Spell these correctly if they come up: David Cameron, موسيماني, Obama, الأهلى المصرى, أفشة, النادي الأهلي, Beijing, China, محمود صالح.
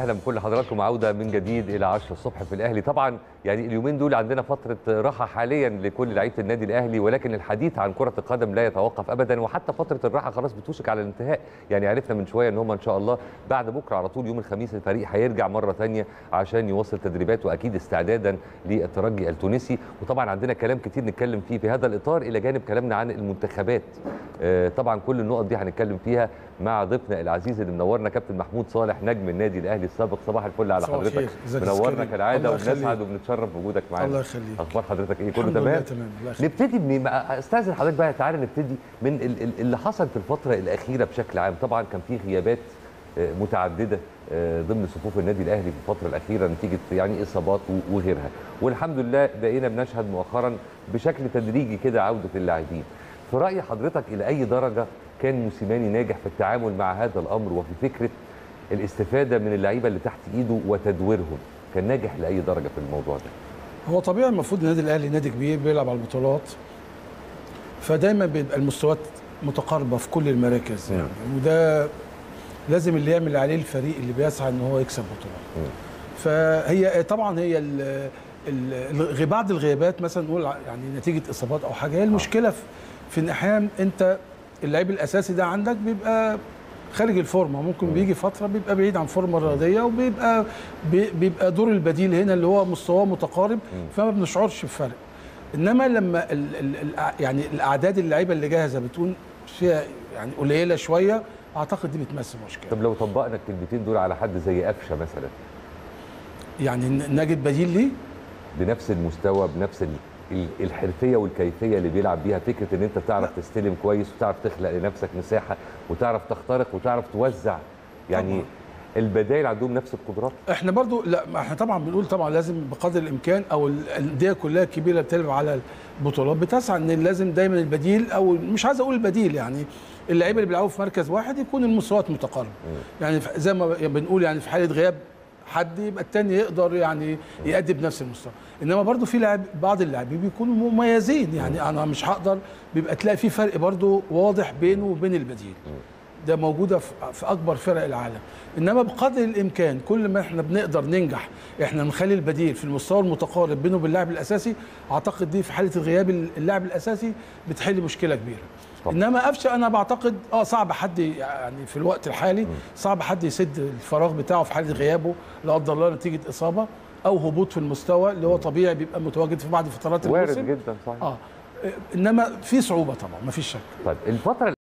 اهلا بكل حضراتكم، عوده من جديد الى 10 الصبح في الاهلي. طبعا يعني اليومين دول عندنا فتره راحه حاليا لكل لعيبه النادي الاهلي، ولكن الحديث عن كره القدم لا يتوقف ابدا، وحتى فتره الراحه خلاص بتوشك على الانتهاء. يعني عرفنا من شويه ان هم ان شاء الله بعد بكره على طول يوم الخميس الفريق هيرجع مره ثانيه عشان يواصل تدريباته، واكيد استعدادا للترجي التونسي. وطبعا عندنا كلام كتير نتكلم فيه في هذا الاطار، الى جانب كلامنا عن المنتخبات. طبعا كل النقط دي هنتكلم فيها مع ضيفنا العزيز اللي منورنا كابتن محمود صالح نجم النادي الاهلي السابق. صباح الفل على حضرتك، منورنا كالعاده وبنسعد وبنتشرف بوجودك معانا. الله يخليك. اخبار حضرتك ايه؟ كله تمام؟ نبتدي من استاذن حضرتك بقى، تعالى نبتدي من اللي حصل في الفتره الاخيره بشكل عام. طبعا كان في غيابات متعدده ضمن صفوف النادي الاهلي في الفتره الاخيره نتيجه يعني اصابات وغيرها، والحمد لله بقينا بنشهد مؤخرا بشكل تدريجي كده عوده اللاعبين. في راي حضرتك الى اي درجه كان موسيماني ناجح في التعامل مع هذا الامر، وفي فكره الاستفاده من اللعيبه اللي تحت ايده وتدويرهم، كان ناجح لاي درجه في الموضوع ده؟ هو طبيعي، المفروض النادي الاهلي نادي كبير بيلعب على البطولات، فدايما بيبقى المستويات متقاربه في كل المراكز يعني. وده لازم اللي يعمل عليه الفريق اللي بيسعى ان هو يكسب بطولات. فهي طبعا هي بعض الغيابات مثلا نقول يعني نتيجه اصابات او حاجه، هي المشكله في ان احيانا انت اللعيب الاساسي ده عندك بيبقى خارج الفورمه، ممكن بيجي فتره بيبقى بعيد عن الفورمه الرياضيه، وبيبقى دور البديل هنا اللي هو مستواه متقارب، فما بنشعرش بفرق. انما لما يعني الاعداد اللعيبه اللي جاهزه بتكون فيها يعني قليله شويه، اعتقد دي بتمثل مشكله. طب لو طبقنا الكلمتين دول على حد زي أفشة مثلا، يعني نجد بديل ليه بنفس المستوى بنفس الحرفيه والكيفيه اللي بيلعب بيها، فكره ان انت تعرف تستلم كويس وتعرف تخلق لنفسك مساحه وتعرف تخترق وتعرف توزع، يعني طبعا. البدائل عندهم نفس القدرات. احنا برضو لا، احنا طبعا بنقول طبعا لازم بقدر الامكان، او الانديه كلها الكبيره بتلعب على البطولات بتسعى ان لازم دايما البديل، او مش عايز اقول البديل، يعني اللعيبه اللي بيلعبوا في مركز واحد يكون المستويات متقاربه، يعني زي ما بنقول يعني في حاله غياب حد يبقى التاني يقدر يعني يأدي بنفس المستوى. انما برضو في بعض اللاعبين بيكونوا مميزين، يعني انا مش هقدر، بيبقى تلاقي في فرق برضو واضح بينه وبين البديل. ده موجوده في اكبر فرق العالم. انما بقدر الامكان كل ما احنا بنقدر ننجح احنا نخلي البديل في المستوى المتقارب بينه وبين اللاعب الاساسي، اعتقد دي في حاله غياب اللاعب الاساسي بتحل مشكله كبيره. طب. انما أفشة انا بعتقد صعب حد يعني في الوقت الحالي صعب حد يسد الفراغ بتاعه في حاله غيابه لا قدر الله نتيجه اصابه او هبوط في المستوى اللي هو طبيعي بيبقى متواجد في بعض فترات الموسم، وارد جدا صحيح. انما في صعوبه طبعا ما فيش شك. طيب الفتره